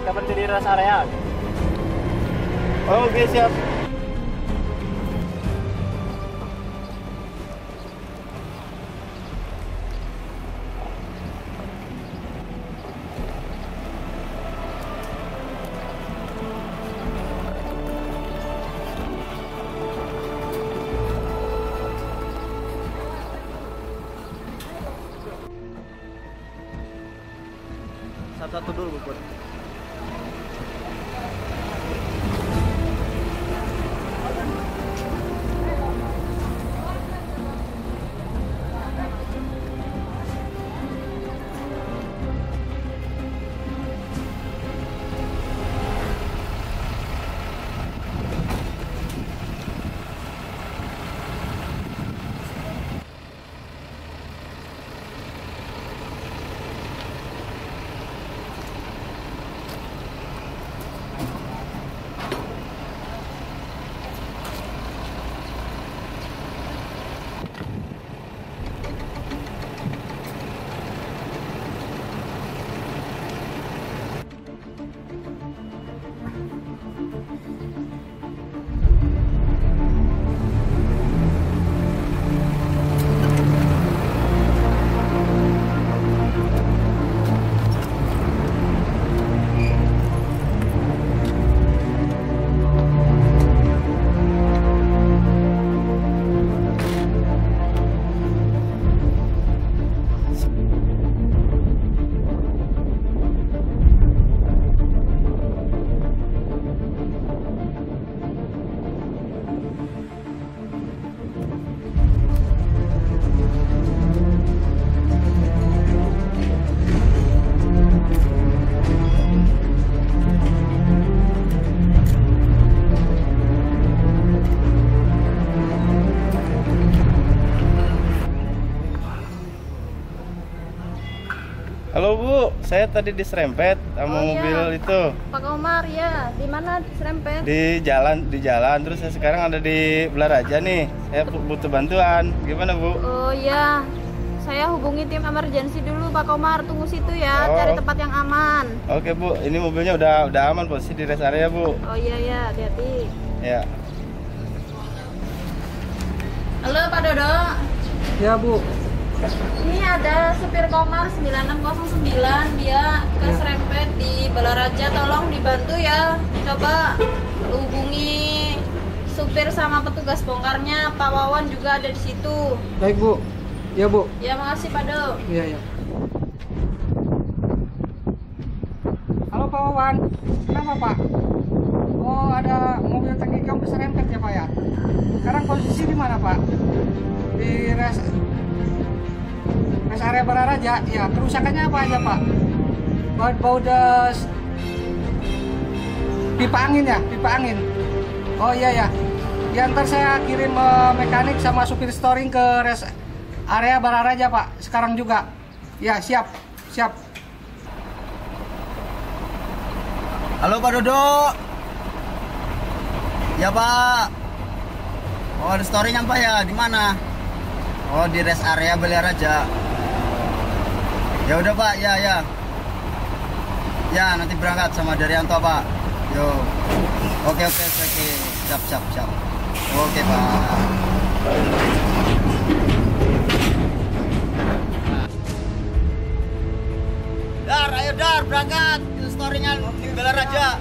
kita berdiri rest area. Oke, siap. Satu dulu, Bu Poni. Halo Bu, saya tadi diserempet sama mobil itu. Pak Omar ya, di mana diserempet? Di jalan. Terus saya sekarang ada di Balaraja nih. Saya butuh bantuan. Gimana Bu? Oh ya, saya hubungi tim emergency dulu Pak Omar. Tunggu situ ya, cari tempat yang aman. Oke Bu, ini mobilnya udah aman posisi di rest area Bu. Oh iya ya, hati-hati. Ya. Halo Pak Dodo. Ya Bu. Ini ada supir Komar 9609, dia keserempet di Balaraja, tolong dibantu ya. Coba hubungi supir sama petugas bongkarnya, Pak Wawan juga ada di situ. Baik Bu, ya Bu. Ya makasih Pak Do. Iya ya. Halo Pak Wawan, kenapa Pak? Oh ada mobil truk keong keserempet ya Pak ya. Sekarang posisi di mana Pak? Di rest area Balaraja, ya kerusakannya apa aja Pak? Bau pipa angin. Oh iya ya. Ya ntar saya kirim mekanik sama supir storing ke rest area Balaraja Pak, sekarang juga. Ya siap, siap. Halo Pak Dodo. Ya Pak. Oh ada storing apa ya? Di mana? Oh di rest area Balaraja. Ya udah Pak, ya. Ya nanti berangkat sama Daryanto Pak. Yo, oke. Siap. Oke Pak. Dar, ayo Dar, berangkat. Story-nya di Balaraja.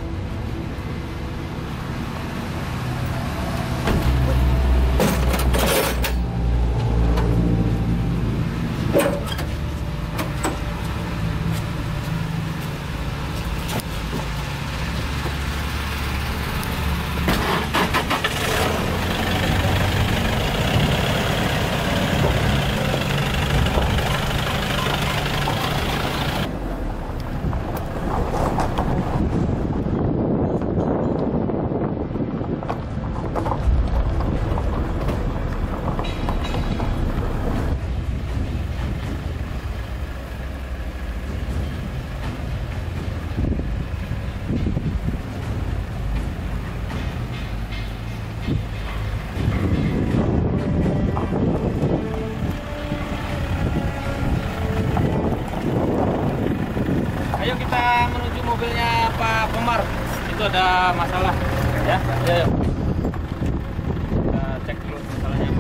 Omar, itu ada masalah ya? Ya, kita cek dulu masalahnya.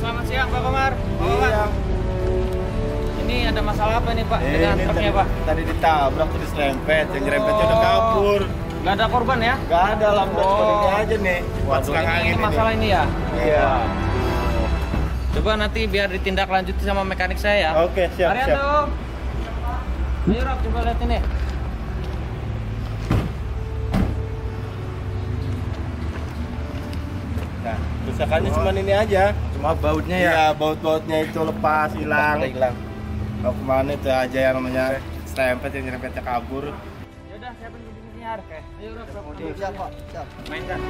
Selamat siang Pak Omar. Siang. Ini ada masalah apa nih Pak dengan truknya Pak? Tadi ditabrak terus diserempet, yang rempetnya udah kabur. Gak ada korban ya? Gak ada, lambat sepertinya aja nih. Buat selang angin ini. Masalah ini ya? Iya. Coba nanti biar ditindak lanjuti sama mekanik saya ya. Oke, siap. Arianto, ayo Rob, coba lihat ini. Nah, kerusakannya cuma ini aja. Cuma bautnya ya? Iya, baut-bautnya itu lepas, hilang. Kalau kemana itu aja yang namanya serempet, yang nyerempetnya kabur. Yaudah, siapin begini-begini ya. Ayo, Robert. Siap, Pak. Siap. Mainkan.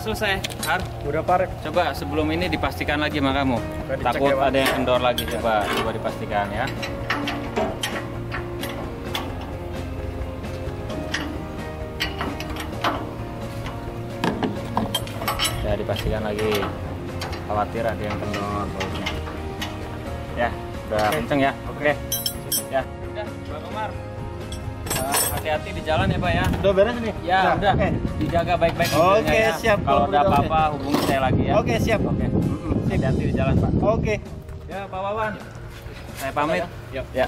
Selesai, Har? Udah parek. Coba sebelum ini dipastikan lagi sama kamu. Takut ada yang kendor lagi, coba dipastikan ya. Ya, dipastikan lagi. Khawatir ada yang kendor. Ya, udah kenceng ya. Oke. Ya. Udah, Pak Omar. Hati-hati di jalan ya Pak ya. Udah beres nih? Ya nah, udah, okay. Dijaga baik-baik. Oke ya. Siap. Kalau ada apa-apa hubungi saya lagi ya. Oke siap. Oke. Hati-hati di jalan Pak. Oke. Ya Pak Wawan, saya pamit. Yuk. Ya.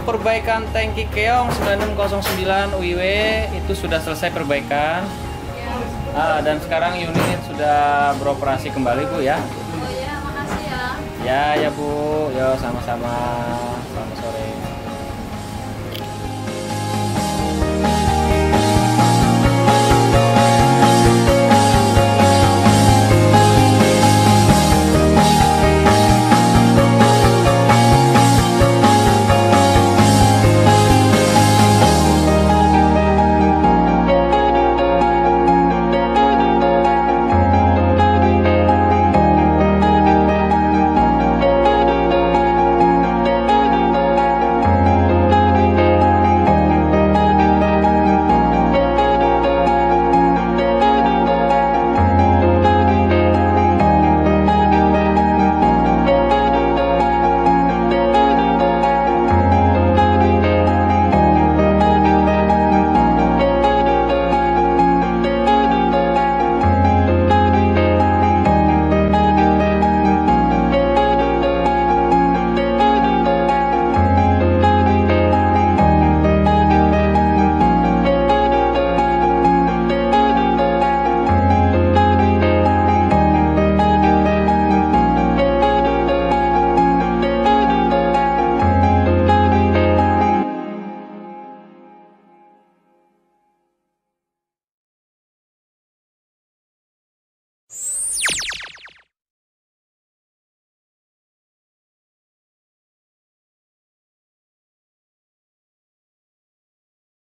Untuk perbaikan tangki Keong 909 UIW itu sudah selesai perbaikan. Dan sekarang unit sudah beroperasi kembali, Bu, ya. Oh ya, makasih ya. Ya, ya, Bu. Yo, sama-sama.